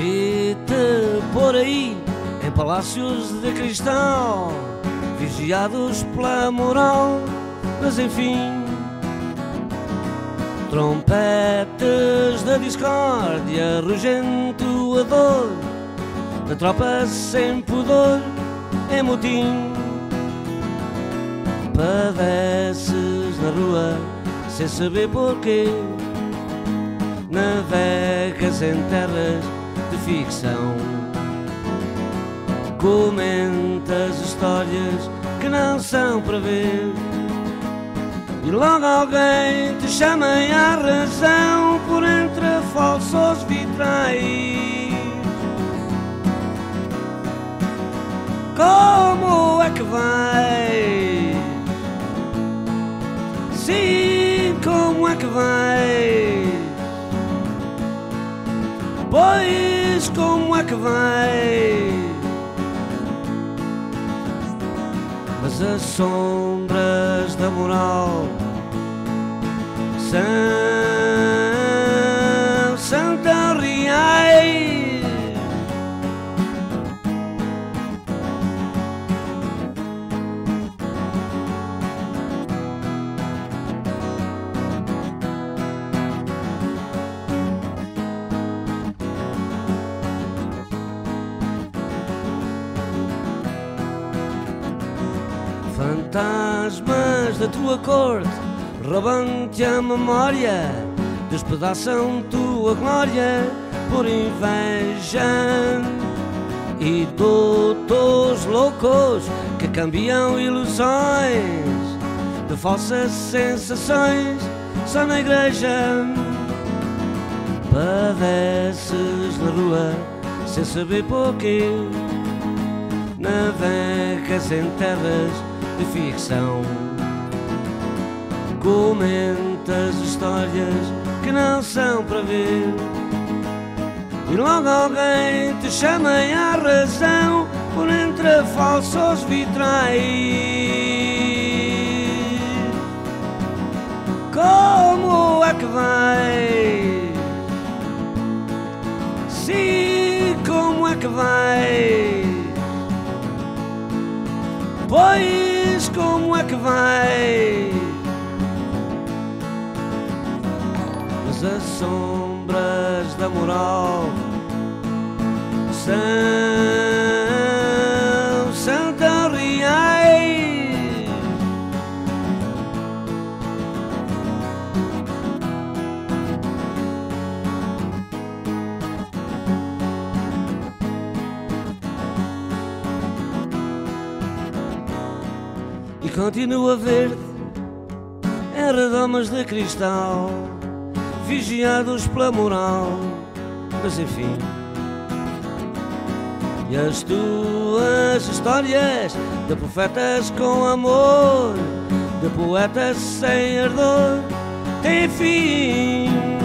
Vi-te por aí em palácios de cristal, vigiados pela moral, mas enfim, trompetas da discórdia, rugendo a dor da tropa sem pudor em motim. Padeces na rua sem saber porquê, navegas em terras de ficção, comentas histórias que não são para ver, e logo alguém te chama à razão por entre falsos vitrais. Como é que vais? Sim, como é que vais? Pois, como é que vais? Mas as sombras da moral são tão reais. Fantasmas da tua corte roubam-te a memória, despedaçam tua glória por inveja, e doutos loucos que cambiam ilusões de falsas sensações só na igreja. Padeces na rua sem saber porquê, navegas em terras de ficção, comentas histórias que não são para ver, e logo alguém te chama à razão por entre falsos vitrais. Como é que vais? Sim, como é que vais? Pois, como é que vai? Mas as sombras da moral são tão reais. E continua verde em redomas de cristal, vigiados pela moral, mas enfim. E as tuas histórias de profetas com amor, de poetas sem ardor, têm fim.